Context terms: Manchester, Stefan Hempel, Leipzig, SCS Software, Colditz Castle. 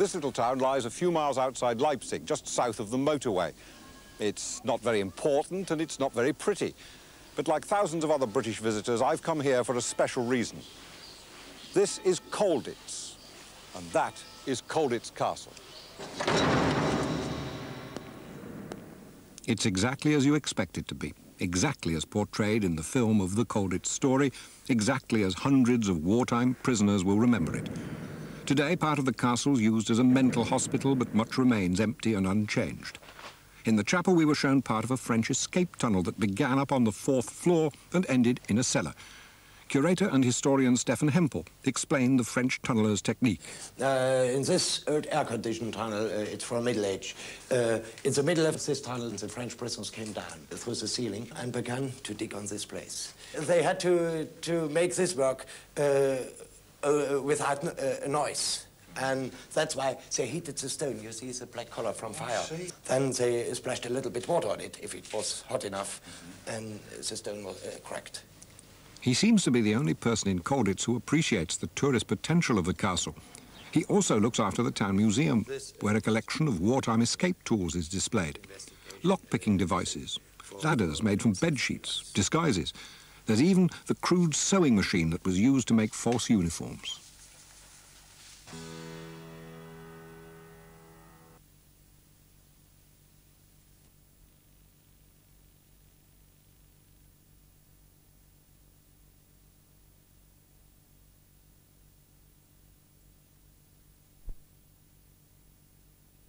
This little town lies a few miles outside Leipzig, just south of the motorway. It's not very important and it's not very pretty. But like thousands of other British visitors, I've come here for a special reason. This is Colditz, and that is Colditz Castle. It's exactly as you expect it to be, exactly as portrayed in the film of the Colditz story, exactly as hundreds of wartime prisoners will remember it. Today, part of the castle's used as a mental hospital, but much remains empty and unchanged. In the chapel, we were shown part of a French escape tunnel that began up on the 4th floor and ended in a cellar. Curator and historian Stefan Hempel explained the French tunneller's technique. In this old air-conditioned tunnel, it's from Middle Age. In the middle of this tunnel, the French prisoners came down through the ceiling and began to dig on this place. They had to make this work without noise. And that's why they heated the stone. You see the black color from fire. Then they splashed a little bit water on it, if it was hot enough, and the stone was cracked. He seems to be the only person in Colditz who appreciates the tourist potential of the castle. He also looks after the town museum, where a collection of wartime escape tools is displayed. Lock-picking devices, ladders made from bed sheets, disguises. There's even the crude sewing machine that was used to make false uniforms.